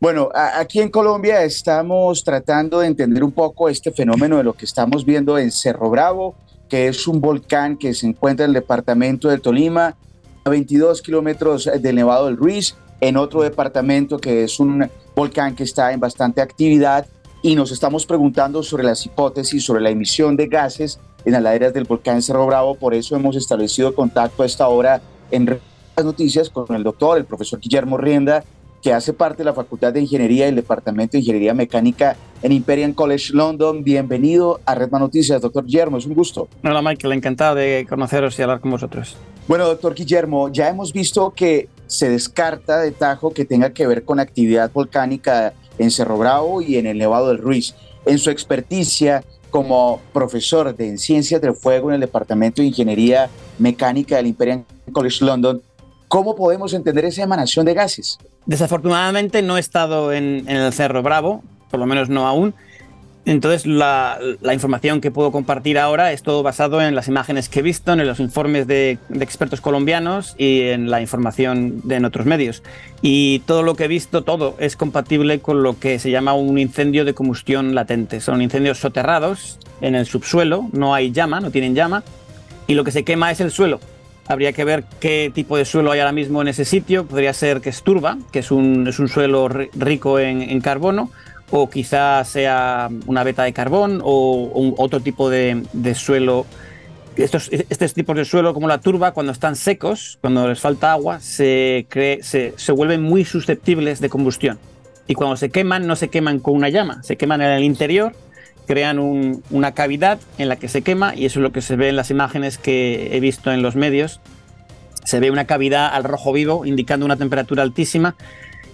Bueno, aquí en Colombia estamos tratando de entender un poco este fenómeno de lo que estamos viendo en Cerro Bravo, que es un volcán que se encuentra en el departamento de Tolima, a 22 kilómetros del Nevado del Ruiz, en otro departamento que es un volcán que está en bastante actividad, y nos estamos preguntando sobre las hipótesis sobre la emisión de gases en las laderas del volcán Cerro Bravo. Por eso hemos establecido contacto a esta hora en Red Más Noticias con el doctor, el profesor Guillermo Rienda, que hace parte de la Facultad de Ingeniería y el Departamento de Ingeniería Mecánica en Imperial College London. Bienvenido a Redman Noticias, doctor Guillermo, es un gusto. Hola Michael, encantado de conoceros y hablar con vosotros. Bueno, doctor Guillermo, ya hemos visto que se descarta de tajo que tenga que ver con actividad volcánica en Cerro Bravo y en el Nevado del Ruiz. En su experticia como profesor de Ciencias del Fuego en el Departamento de Ingeniería Mecánica del Imperial College London, ¿cómo podemos entender esa emanación de gases? Desafortunadamente no he estado en el Cerro Bravo, por lo menos no aún. Entonces la información que puedo compartir ahora es todo basado en las imágenes que he visto, en los informes de expertos colombianos y en la información en otros medios. Y todo lo que he visto, todo es compatible con lo que se llama un incendio de combustión latente. Son incendios soterrados en el subsuelo, no hay llama, no tienen llama, y lo que se quema es el suelo. Habría que ver qué tipo de suelo hay ahora mismo en ese sitio. Podría ser que es turba, que es un suelo rico en carbono, o quizás sea una veta de carbón o otro tipo de suelo. Estos tipos de suelo, como la turba, cuando están secos, cuando les falta agua, se vuelven muy susceptibles de combustión. Y cuando se queman, no se queman con una llama, se queman en el interior, crean una cavidad en la que se quema, y eso es lo que se ve en las imágenes que he visto en los medios. Se ve una cavidad al rojo vivo, indicando una temperatura altísima.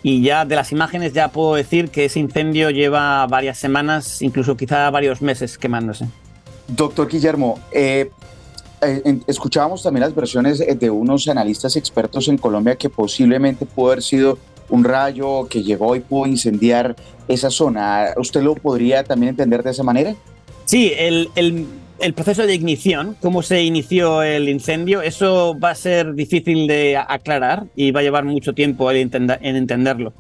Y ya de las imágenes ya puedo decir que ese incendio lleva varias semanas, incluso quizá varios meses quemándose. Doctor Guillermo, escuchábamos también las versiones de unos analistas expertos en Colombia que posiblemente pudo haber sido un rayo que llegó y pudo incendiar esa zona. ¿Usted lo podría también entender de esa manera? Sí, el proceso de ignición, cómo se inició el incendio, eso va a ser difícil de aclarar y va a llevar mucho tiempo en entenderlo.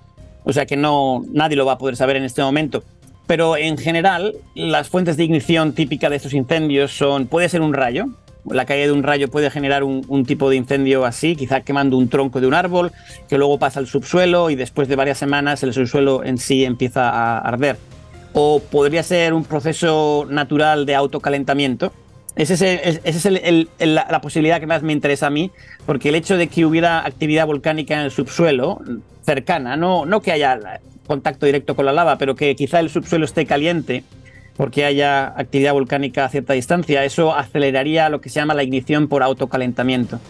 O sea que nadie lo va a poder saber en este momento. Pero en general, las fuentes de ignición típicas de estos incendios puede ser un rayo. La caída de un rayo puede generar un tipo de incendio así, quizá quemando un tronco de un árbol, que luego pasa al subsuelo y después de varias semanas el subsuelo en sí empieza a arder. O podría ser un proceso natural de autocalentamiento. Esa es la posibilidad que más me interesa a mí, porque el hecho de que hubiera actividad volcánica en el subsuelo cercana, no que haya contacto directo con la lava, pero que quizá el subsuelo esté caliente porque haya actividad volcánica a cierta distancia, eso aceleraría lo que se llama la ignición por autocalentamiento,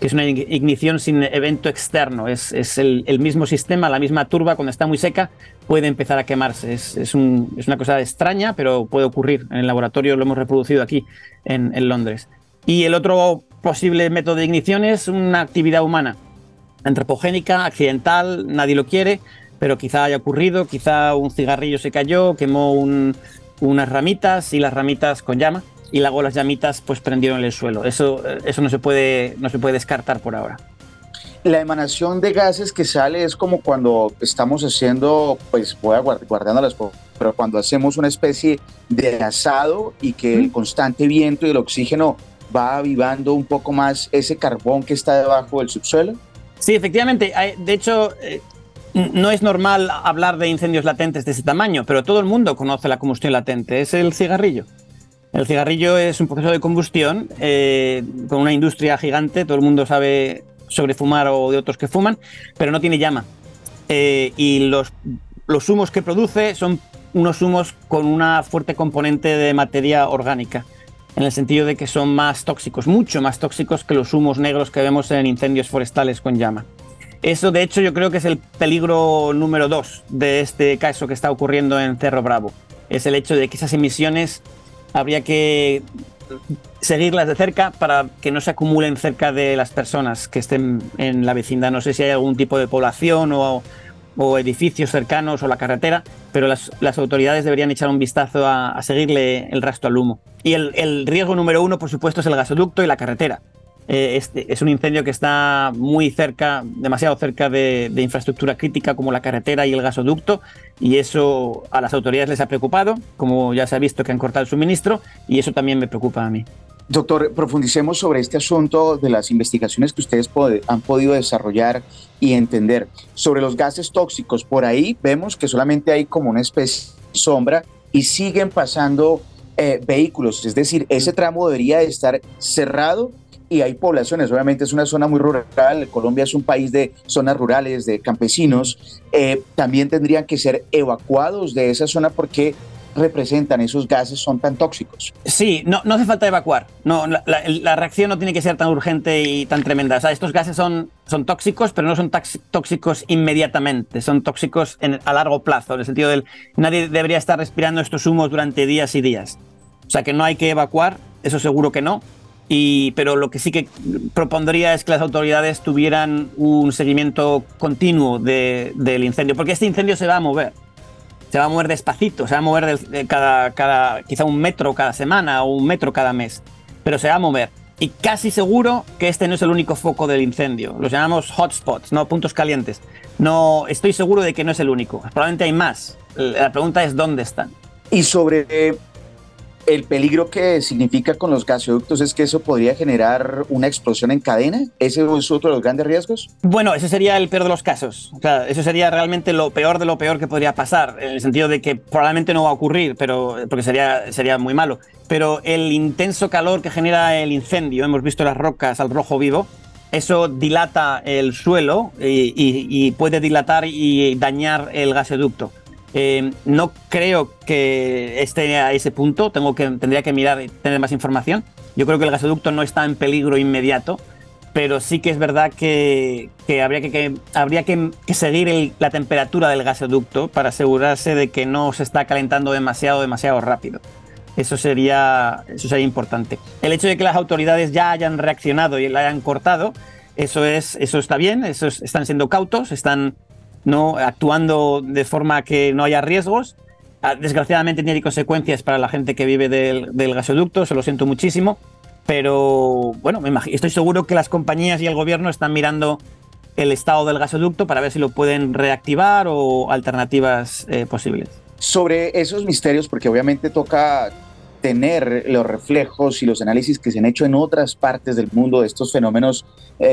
que es una ignición sin evento externo. Es el mismo sistema, la misma turba, cuando está muy seca puede empezar a quemarse. Es una cosa extraña, pero puede ocurrir. En el laboratorio lo hemos reproducido aquí en Londres. Y el otro posible método de ignición es una actividad humana, antropogénica, accidental, nadie lo quiere, pero quizá haya ocurrido, quizá un cigarrillo se cayó, quemó unas ramitas, y las ramitas con llama, y luego las llamitas pues prendieron el suelo. Eso no se puede descartar por ahora. La emanación de gases que sale es como cuando estamos haciendo, pues voy a guardando las cosas, pero cuando hacemos una especie de asado y que el constante viento y el oxígeno va avivando un poco más ese carbón que está debajo del subsuelo. Sí, efectivamente. De hecho, no es normal hablar de incendios latentes de ese tamaño, pero todo el mundo conoce la combustión latente. Es el cigarrillo. El cigarrillo es un proceso de combustión con una industria gigante. Todo el mundo sabe sobre fumar o de otros que fuman, pero no tiene llama. Y los humos que produce son unos humos con una fuerte componente de materia orgánica, en el sentido de que son más tóxicos, mucho más tóxicos que los humos negros que vemos en incendios forestales con llama. Eso, de hecho, yo creo que es el peligro número 2 de este caso que está ocurriendo en Cerro Bravo. Es el hecho de que esas emisiones habría que seguirlas de cerca para que no se acumulen cerca de las personas que estén en la vecindad. No sé si hay algún tipo de población o edificios cercanos o la carretera, pero las autoridades deberían echar un vistazo a seguirle el rastro al humo. Y el riesgo número 1, por supuesto, es el gasoducto y la carretera. es un incendio que está muy cerca, demasiado cerca de infraestructura crítica como la carretera y el gasoducto, y eso a las autoridades les ha preocupado, como ya se ha visto que han cortado el suministro, y eso también me preocupa a mí. Doctor, profundicemos sobre este asunto de las investigaciones que ustedes han podido desarrollar y entender. Sobre los gases tóxicos, por ahí vemos que solamente hay como una especie de sombra y siguen pasando vehículos, es decir, ese tramo debería estar cerrado y hay poblaciones, obviamente es una zona muy rural, Colombia es un país de zonas rurales, de campesinos, también tendrían que ser evacuados de esa zona porque representan esos gases, son tan tóxicos. Sí, no hace falta evacuar. No, la reacción no tiene que ser tan urgente y tan tremenda. O sea, estos gases son tóxicos, pero no son tóxicos inmediatamente, son tóxicos a largo plazo, en el sentido de nadie debería estar respirando estos humos durante días y días. O sea, que no hay que evacuar, eso seguro que no. Pero lo que sí que propondría es que las autoridades tuvieran un seguimiento continuo del incendio, porque este incendio se va a mover. Se va a mover despacito, se va a mover quizá 1 metro cada semana o 1 metro cada mes, pero se va a mover. Y casi seguro que este no es el único foco del incendio. Los llamamos hotspots, ¿no? Puntos calientes. No, estoy seguro de que no es el único. Probablemente hay más. La pregunta es dónde están. Y sobre el peligro que significa con los gasoductos, ¿es que eso podría generar una explosión en cadena? ¿Ese es otro de los grandes riesgos? Bueno, ese sería el peor de los casos. O sea, eso sería realmente lo peor de lo peor que podría pasar, en el sentido de que probablemente no va a ocurrir, pero porque sería muy malo. Pero el intenso calor que genera el incendio, hemos visto las rocas al rojo vivo, eso dilata el suelo y puede dilatar y dañar el gasoducto. No creo que esté a ese punto, tendría que mirar y tener más información. Yo creo que el gasoducto no está en peligro inmediato, pero sí que es verdad que habría que seguir la temperatura del gasoducto para asegurarse de que no se está calentando demasiado rápido. Eso sería importante. El hecho de que las autoridades ya hayan reaccionado y la hayan cortado, eso está bien, están siendo cautos, están actuando de forma que no haya riesgos. Desgraciadamente tiene consecuencias para la gente que vive del gasoducto, se lo siento muchísimo, pero bueno, estoy seguro que las compañías y el gobierno están mirando el estado del gasoducto para ver si lo pueden reactivar o alternativas posibles. Sobre esos misterios, porque obviamente toca tener los reflejos y los análisis que se han hecho en otras partes del mundo de estos fenómenos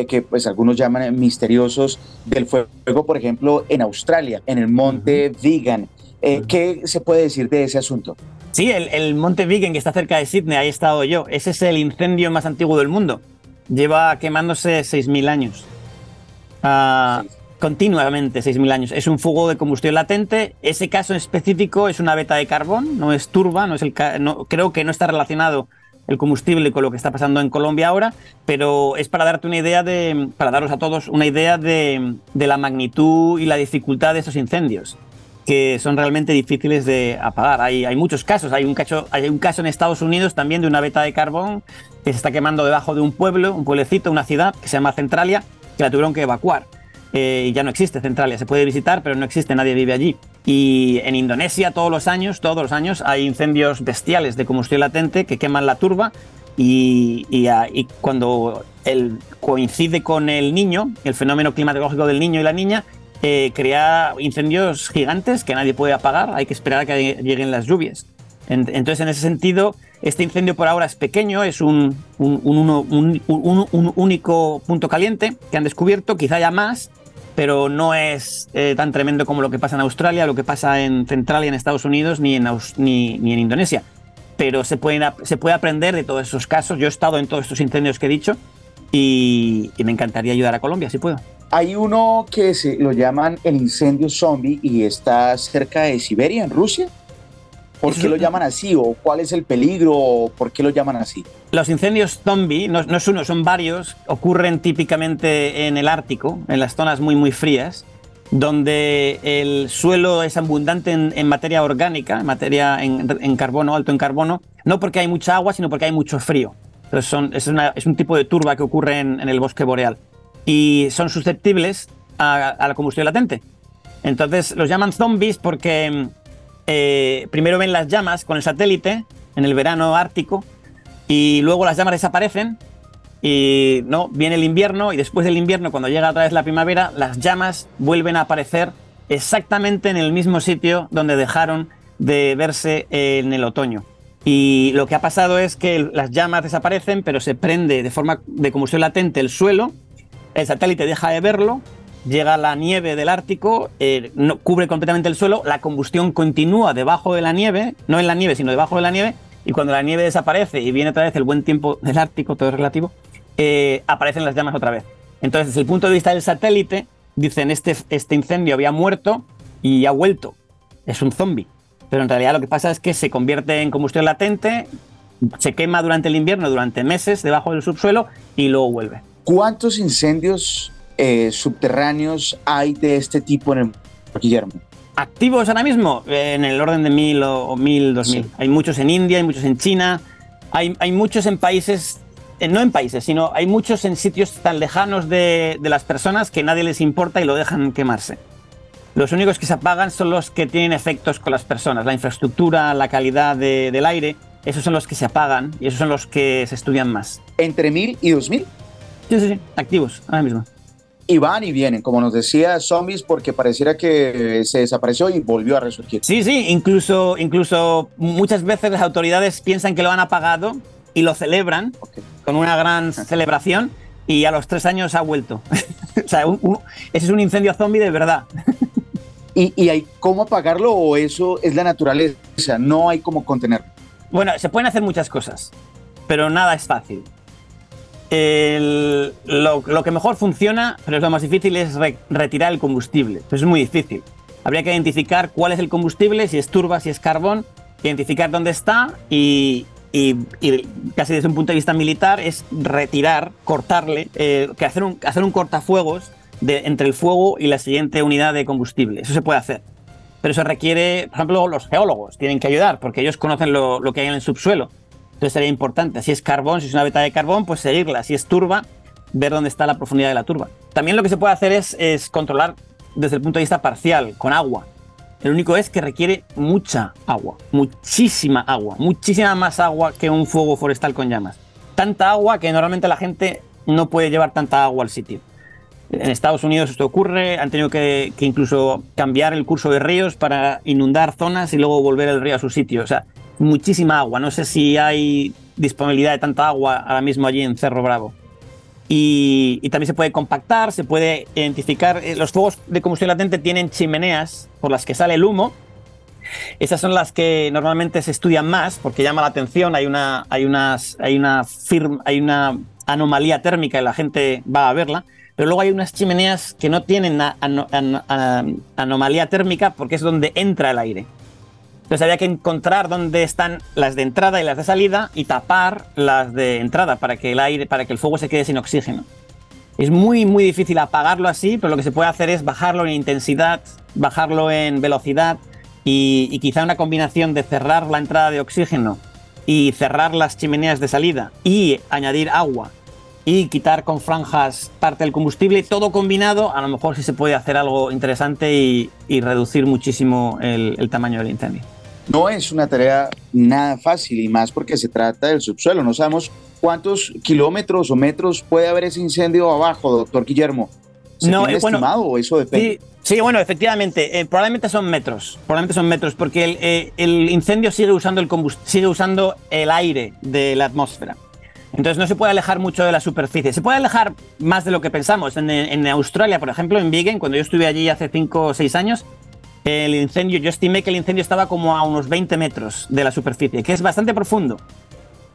que pues algunos llaman misteriosos del fuego, por ejemplo en Australia, en el monte Wigan. ¿Qué se puede decir de ese asunto? Sí, el monte Wigan, que está cerca de Sydney, ahí he estado yo. Ese es el incendio más antiguo del mundo. Lleva quemándose 6.000 años. Continuamente 6.000 años. Es un fuego de combustión latente. Ese caso en específico es una veta de carbón, no es turba, creo que no está relacionado el combustible con lo que está pasando en Colombia ahora, pero es para darte una idea para daros a todos una idea de la magnitud y la dificultad de estos incendios, que son realmente difíciles de apagar. Hay muchos casos, hay un caso en Estados Unidos también de una veta de carbón que se está quemando debajo de un pueblecito, una ciudad que se llama Centralia, que la tuvieron que evacuar. Ya no existe Centralia, se puede visitar, pero no existe, nadie vive allí. Y en Indonesia todos los años hay incendios bestiales de combustión latente que queman la turba y cuando coincide con el niño, el fenómeno climatológico del niño y la niña, crea incendios gigantes que nadie puede apagar, hay que esperar a que lleguen las lluvias. Entonces, en ese sentido, este incendio por ahora es pequeño, es un único punto caliente que han descubierto, quizá haya más, pero no es tan tremendo como lo que pasa en Australia, lo que pasa en Centralia, en Estados Unidos, ni en Indonesia. Pero se puede aprender de todos esos casos. Yo he estado en todos estos incendios que he dicho y me encantaría ayudar a Colombia, si puedo. Hay uno que lo llaman el incendio zombie y está cerca de Siberia, en Rusia. ¿Por qué lo llaman así? ¿O cuál es el peligro? ¿O por qué lo llaman así? Los incendios zombie, no es uno, son varios, ocurren típicamente en el Ártico, en las zonas muy, muy frías, donde el suelo es abundante en materia orgánica, en carbono, alto en carbono, no porque hay mucha agua, sino porque hay mucho frío. Entonces es un tipo de turba que ocurre en el bosque boreal y son susceptibles a la combustión latente. Entonces los llaman zombies porque primero ven las llamas con el satélite en el verano ártico y luego las llamas desaparecen Y no, viene el invierno y después del invierno, cuando llega otra vez la primavera, las llamas vuelven a aparecer exactamente en el mismo sitio donde dejaron de verse en el otoño. Y lo que ha pasado es que las llamas desaparecen, pero se prende de forma de combustión latente el suelo, el satélite deja de verlo, llega la nieve del Ártico, cubre completamente el suelo, la combustión continúa debajo de la nieve, no en la nieve, sino debajo de la nieve, y cuando la nieve desaparece y viene otra vez el buen tiempo del Ártico, todo es relativo, aparecen las llamas otra vez. Entonces, desde el punto de vista del satélite, dicen, este incendio había muerto y ha vuelto, es un zombie. Pero en realidad lo que pasa es que se convierte en combustión latente, se quema durante el invierno, durante meses, debajo del subsuelo y luego vuelve. ¿Cuántos incendios subterráneos hay de este tipo en el mundo, Guillermo? ¿Activos ahora mismo? En el orden de 1000 o 1000, 2000. Sí. Hay muchos en India, hay muchos en China, hay muchos en países, no en países, sino hay muchos en sitios tan lejanos de las personas que nadie les importa y lo dejan quemarse. Los únicos que se apagan son los que tienen efectos con las personas, la infraestructura, la calidad del aire, esos son los que se apagan y esos son los que se estudian más. ¿Entre 1000 y 2000? Sí, sí, sí, activos, ahora mismo. Y van y vienen, como nos decía, zombies, porque pareciera que se desapareció y volvió a resurgir. Sí, sí, incluso muchas veces las autoridades piensan que lo han apagado y lo celebran con una gran celebración y a los 3 años ha vuelto. O sea, ese es un incendio zombie de verdad. ¿Y hay cómo apagarlo o eso es la naturaleza? No hay cómo contenerlo. Bueno, se pueden hacer muchas cosas, pero nada es fácil. Lo que mejor funciona, pero es lo más difícil, es retirar el combustible. Eso es muy difícil. Habría que identificar cuál es el combustible, si es turba, si es carbón, identificar dónde está y casi desde un punto de vista militar es retirar, cortarle, hacer un cortafuegos entre el fuego y la siguiente unidad de combustible. Eso se puede hacer, pero eso requiere, por ejemplo, los geólogos tienen que ayudar porque ellos conocen lo que hay en el subsuelo. Entonces sería importante, si es carbón, si es una veta de carbón, pues seguirla, si es turba, ver dónde está la profundidad de la turba. También lo que se puede hacer es controlar desde el punto de vista parcial, con agua. El único es que requiere mucha agua, muchísima agua, muchísima más agua que un fuego forestal con llamas. Tanta agua que normalmente la gente no puede llevar tanta agua al sitio. En Estados Unidos esto ocurre, han tenido que incluso cambiar el curso de ríos para inundar zonas y luego volver el río a su sitio. O sea, muchísima agua. No sé si hay disponibilidad de tanta agua ahora mismo allí en Cerro Bravo. Y también se puede compactar, se puede identificar. Los fuegos de combustión latente tienen chimeneas por las que sale el humo. Esas son las que normalmente se estudian más porque llama la atención. Hay una anomalía térmica y la gente va a verla. Pero luego hay unas chimeneas que no tienen anomalía térmica porque es donde entra el aire. Entonces había que encontrar dónde están las de entrada y las de salida y tapar las de entrada para que el fuego se quede sin oxígeno. Es muy, muy difícil apagarlo así, pero lo que se puede hacer es bajarlo en intensidad, bajarlo en velocidad y quizá una combinación de cerrar la entrada de oxígeno y cerrar las chimeneas de salida y añadir agua y quitar con franjas parte del combustible, todo combinado, a lo mejor sí se puede hacer algo interesante y reducir muchísimo el tamaño del incendio. No es una tarea nada fácil y más porque se trata del subsuelo. No sabemos cuántos kilómetros o metros puede haber ese incendio abajo, doctor Guillermo. ¿Se tiene estimado o eso depende? Sí, bueno, efectivamente, probablemente son metros porque el incendio sigue usando el aire de la atmósfera. Entonces no se puede alejar mucho de la superficie. Se puede alejar más de lo que pensamos. En Australia, por ejemplo, en Wigan, cuando yo estuve allí hace 5 o 6 años, yo estimé que el incendio estaba como a unos 20 metros de la superficie, que es bastante profundo.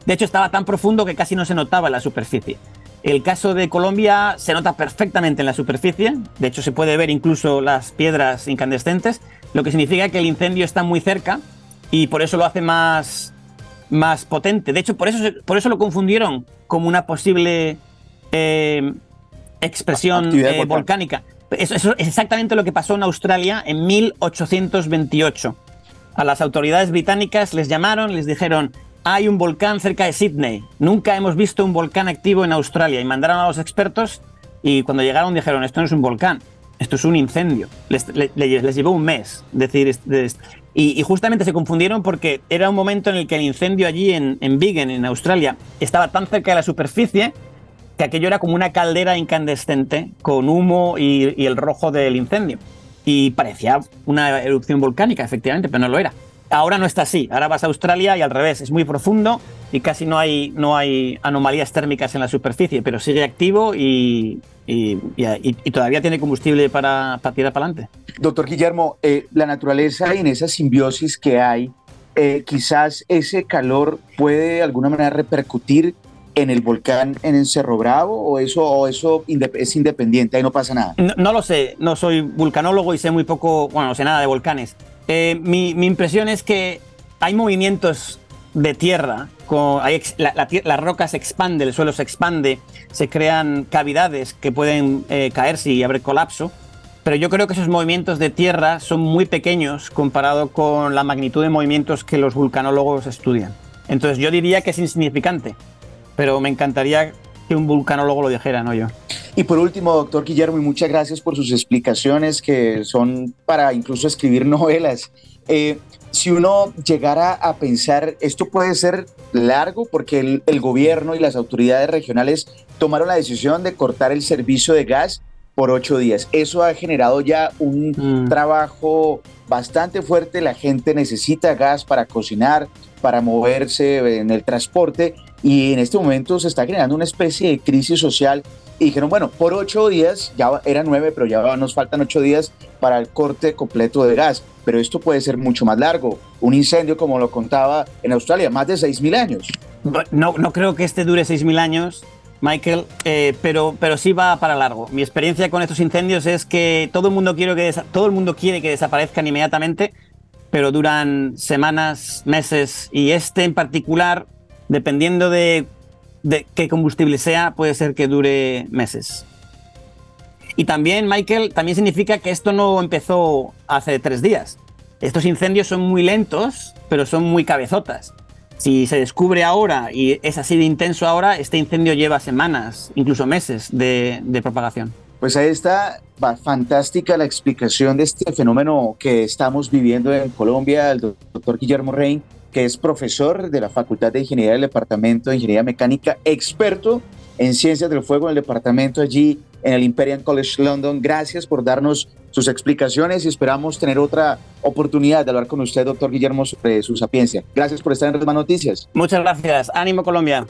De hecho, estaba tan profundo que casi no se notaba en la superficie. El caso de Colombia se nota perfectamente en la superficie. De hecho, se puede ver incluso las piedras incandescentes, lo que significa que el incendio está muy cerca y por eso lo hace más potente. De hecho, por eso lo confundieron como una posible expresión volcánica. Eso es exactamente lo que pasó en Australia en 1828. A las autoridades británicas les llamaron, les dijeron, hay un volcán cerca de Sydney. Nunca hemos visto un volcán activo en Australia. Y mandaron a los expertos y cuando llegaron dijeron, esto no es un volcán, esto es un incendio. Les llevó un mes decir... Y justamente se confundieron porque era un momento en el que el incendio allí en Wigan, en Australia, estaba tan cerca de la superficie que aquello era como una caldera incandescente con humo y el rojo del incendio. Y parecía una erupción volcánica, efectivamente, pero no lo era. Ahora no está así. Ahora vas a Australia y al revés. Es muy profundo y casi no hay anomalías térmicas en la superficie, pero sigue activo y todavía tiene combustible para tirar para adelante. Doctor Guillermo, la naturaleza en esa simbiosis que hay, quizás ese calor puede de alguna manera repercutir en el volcán, en el Cerro Bravo, o eso es independiente, ahí no pasa nada. No lo sé, no soy vulcanólogo y sé muy poco, bueno, no sé nada de volcanes. Mi impresión es que hay movimientos de tierra, las rocas se expanden, el suelo se expande, se crean cavidades que pueden caerse y haber colapso, pero yo creo que esos movimientos de tierra son muy pequeños comparado con la magnitud de movimientos que los vulcanólogos estudian. Entonces yo diría que es insignificante, pero me encantaría que un vulcanólogo lo dijera, no yo. Y por último, doctor Guillermo, y muchas gracias por sus explicaciones que son para incluso escribir novelas. Si uno llegara a pensar, esto puede ser largo porque el gobierno y las autoridades regionales tomaron la decisión de cortar el servicio de gas por 8 días. Eso ha generado ya un trabajo bastante fuerte. La gente necesita gas para cocinar, para moverse en el transporte, y en este momento se está generando una especie de crisis social. Y dijeron, bueno, por 8 días, ya eran 9, pero ya nos faltan 8 días para el corte completo de gas. Pero esto puede ser mucho más largo. Un incendio, como lo contaba, en Australia, más de 6.000 años. No creo que este dure 6.000 años, Michael, pero sí va para largo. Mi experiencia con estos incendios es que todo el mundo quiere que desaparezcan inmediatamente, pero duran semanas, meses, y este en particular, dependiendo de qué combustible sea, puede ser que dure meses. Y también, Michael, también significa que esto no empezó hace 3 días. Estos incendios son muy lentos, pero son muy cabezotas. Si se descubre ahora y es así de intenso ahora, este incendio lleva semanas, incluso meses de propagación. Pues ahí está, fantástica la explicación de este fenómeno que estamos viviendo en Colombia. El doctor Guillermo Rienda, que es profesor de la Facultad de Ingeniería del Departamento de Ingeniería Mecánica, experto en Ciencias del Fuego en el departamento allí en el Imperial College London. Gracias por darnos sus explicaciones y esperamos tener otra oportunidad de hablar con usted, doctor Guillermo, sobre su sapiencia. Gracias por estar en Redman Noticias. Muchas gracias. Ánimo, Colombia.